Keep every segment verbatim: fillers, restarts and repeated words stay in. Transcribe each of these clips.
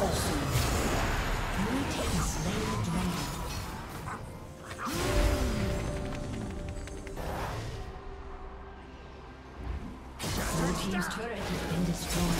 His turret has been destroyed.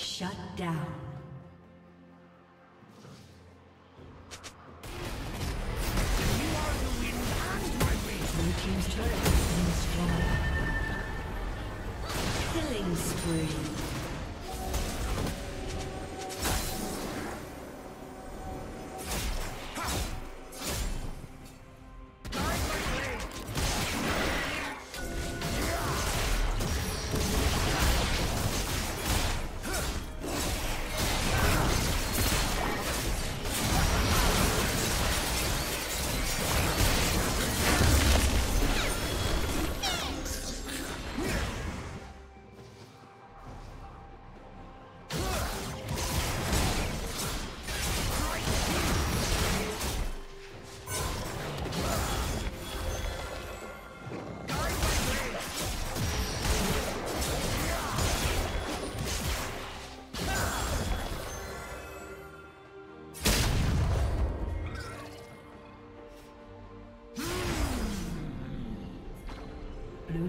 Shut down. Blue team's turret has been destroyed. Killing spree. Blue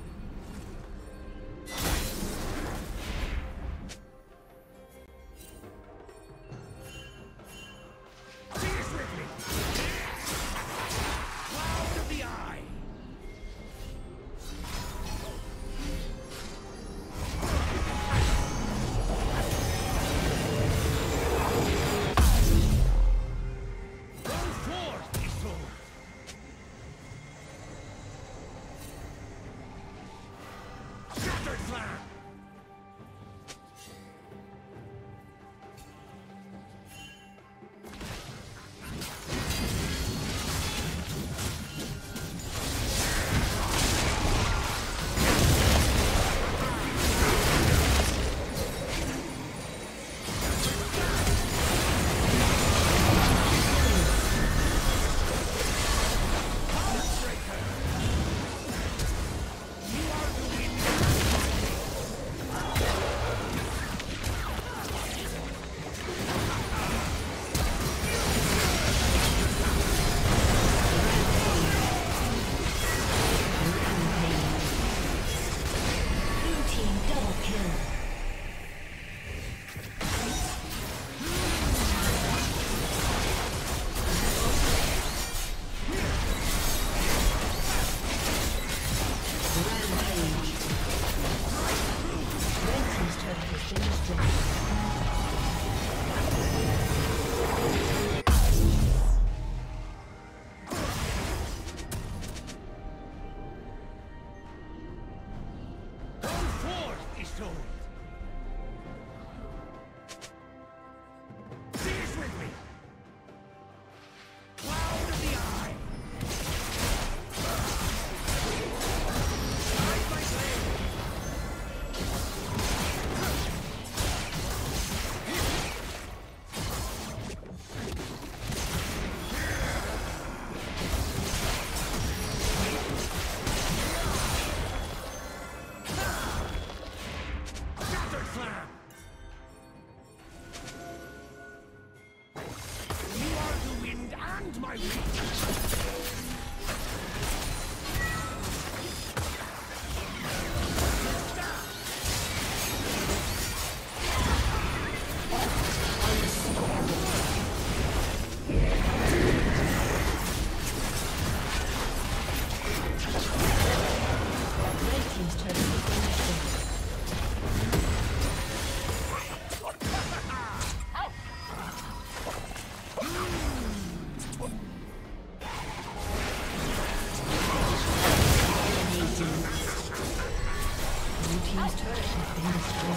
team's turret has been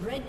Red